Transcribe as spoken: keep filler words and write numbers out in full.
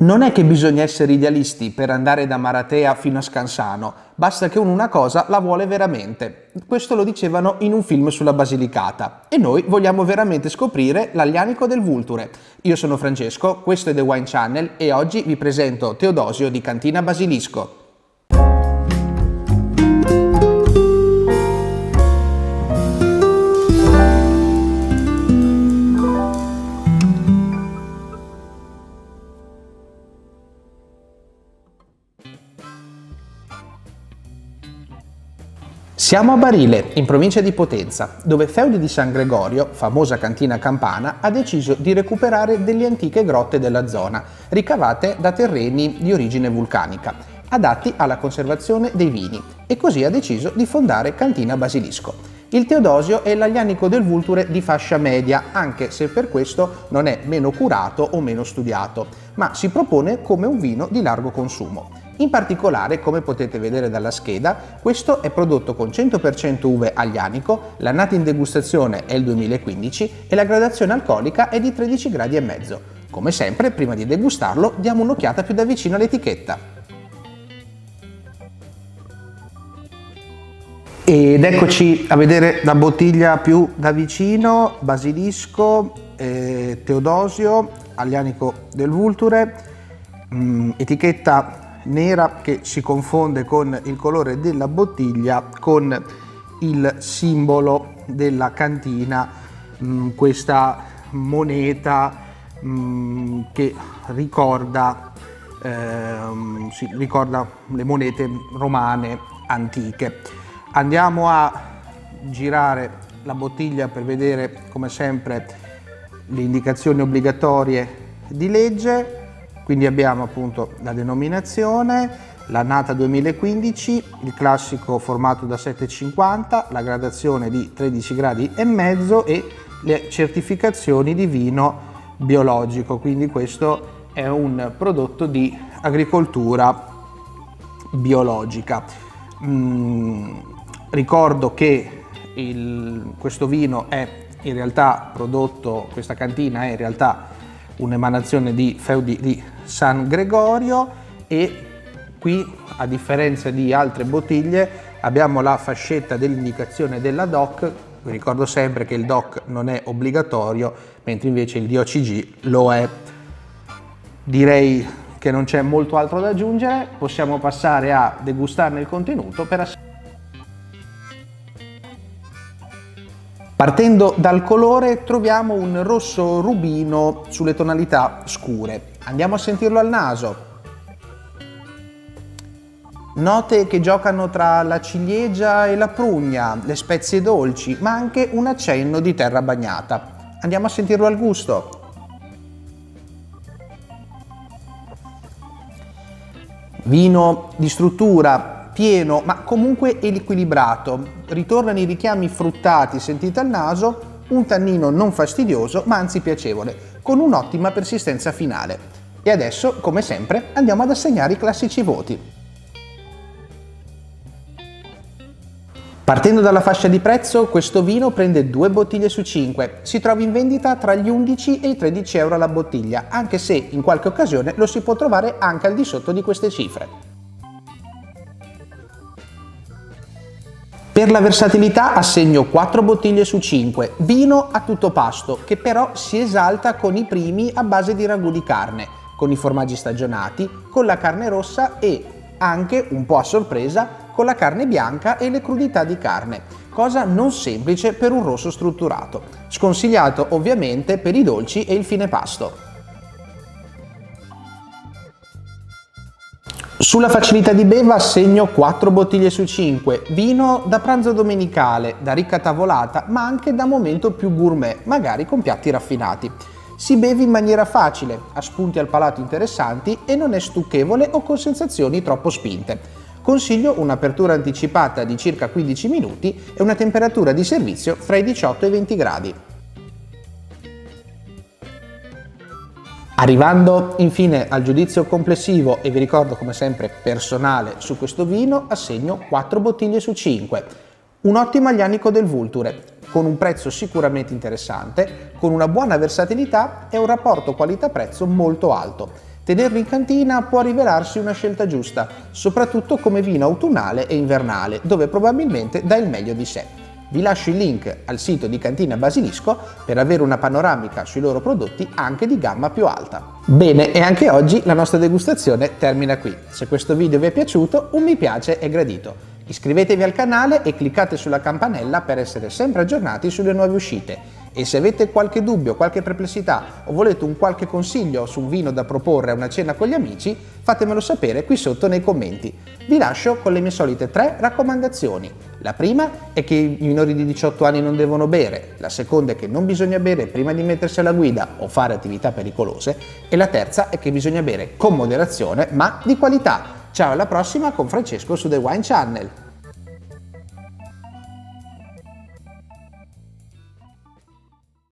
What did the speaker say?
Non è che bisogna essere idealisti per andare da Maratea fino a Scansano, basta che uno una cosa la vuole veramente. Questo lo dicevano in un film sulla Basilicata e noi vogliamo veramente scoprire l'Aglianico del Vulture. Io sono Francesco, questo è The Wine Channel e oggi vi presento Teodosio di Cantina Basilisco. Siamo a Barile, in provincia di Potenza, dove Feudi di San Gregorio, famosa cantina campana, ha deciso di recuperare delle antiche grotte della zona, ricavate da terreni di origine vulcanica, adatti alla conservazione dei vini, e così ha deciso di fondare Cantina Basilisco. Il Teodosio è l'Aglianico del Vulture di fascia media, anche se per questo non è meno curato o meno studiato, ma si propone come un vino di largo consumo. In particolare, come potete vedere dalla scheda, questo è prodotto con cento per cento uve aglianico, l'annata in degustazione è il duemilaquindici e la gradazione alcolica è di tredici gradi e mezzo. Come sempre, prima di degustarlo, diamo un'occhiata più da vicino all'etichetta. Ed eccoci a vedere la bottiglia più da vicino, Basilisco, eh, Teodosio, Aglianico del Vulture, mh, etichetta nera che si confonde con il colore della bottiglia, con il simbolo della cantina, mh, questa moneta mh, che ricorda, eh, sì, ricorda le monete romane antiche. Andiamo a girare la bottiglia per vedere, come sempre, le indicazioni obbligatorie di legge. Quindi abbiamo appunto la denominazione, l'annata duemilaquindici, il classico formato da sette virgola cinquanta, la gradazione di tredici gradi e mezzo e le certificazioni di vino biologico. Quindi questo è un prodotto di agricoltura biologica. Mm, ricordo che il, questo vino è in realtà prodotto, questa cantina è in realtà un'emanazione di Feudi di San Gregorio, e qui, a differenza di altre bottiglie, abbiamo la fascetta dell'indicazione della D O C. Vi ricordo sempre che il D O C non è obbligatorio, mentre invece il D O C G lo è. Direi che non c'è molto altro da aggiungere, possiamo passare a degustarne il contenuto per assaggiare. Partendo dal colore troviamo un rosso rubino sulle tonalità scure. Andiamo a sentirlo al naso. Note che giocano tra la ciliegia e la prugna, le spezie dolci, ma anche un accenno di terra bagnata. Andiamo a sentirlo al gusto. Vino di struttura pieno, ma comunque equilibrato. Ritornano i richiami fruttati sentiti al naso, un tannino non fastidioso ma anzi piacevole, con un'ottima persistenza finale. E adesso, come sempre, andiamo ad assegnare i classici voti. Partendo dalla fascia di prezzo, questo vino prende due bottiglie su cinque, si trova in vendita tra gli undici e i tredici euro alla bottiglia, anche se in qualche occasione lo si può trovare anche al di sotto di queste cifre. Per la versatilità assegno quattro bottiglie su cinque, vino a tutto pasto, che però si esalta con i primi a base di ragù di carne, con i formaggi stagionati, con la carne rossa e, anche un po' a sorpresa, con la carne bianca e le crudità di carne, cosa non semplice per un rosso strutturato. Sconsigliato ovviamente per i dolci e il fine pasto. Sulla facilità di beva assegno quattro bottiglie su cinque, vino da pranzo domenicale, da ricca tavolata, ma anche da momento più gourmet, magari con piatti raffinati. Si beve in maniera facile, ha spunti al palato interessanti e non è stucchevole o con sensazioni troppo spinte. Consiglio un'apertura anticipata di circa quindici minuti e una temperatura di servizio fra i diciotto e i venti gradi. Arrivando infine al giudizio complessivo, e vi ricordo come sempre personale su questo vino, assegno quattro bottiglie su cinque. Un ottimo Aglianico del Vulture, con un prezzo sicuramente interessante, con una buona versatilità e un rapporto qualità-prezzo molto alto. Tenerlo in cantina può rivelarsi una scelta giusta, soprattutto come vino autunnale e invernale, dove probabilmente dà il meglio di sé. Vi lascio il link al sito di Cantina Basilisco per avere una panoramica sui loro prodotti anche di gamma più alta. Bene, e anche oggi la nostra degustazione termina qui. Se questo video vi è piaciuto, un mi piace è gradito. Iscrivetevi al canale e cliccate sulla campanella per essere sempre aggiornati sulle nuove uscite. E se avete qualche dubbio, qualche perplessità o volete un qualche consiglio su un vino da proporre a una cena con gli amici, fatemelo sapere qui sotto nei commenti. Vi lascio con le mie solite tre raccomandazioni. La prima è che i minori di diciotto anni non devono bere, la seconda è che non bisogna bere prima di mettersi alla guida o fare attività pericolose e la terza è che bisogna bere con moderazione ma di qualità. Ciao, alla prossima con Francesco su The Wine Channel.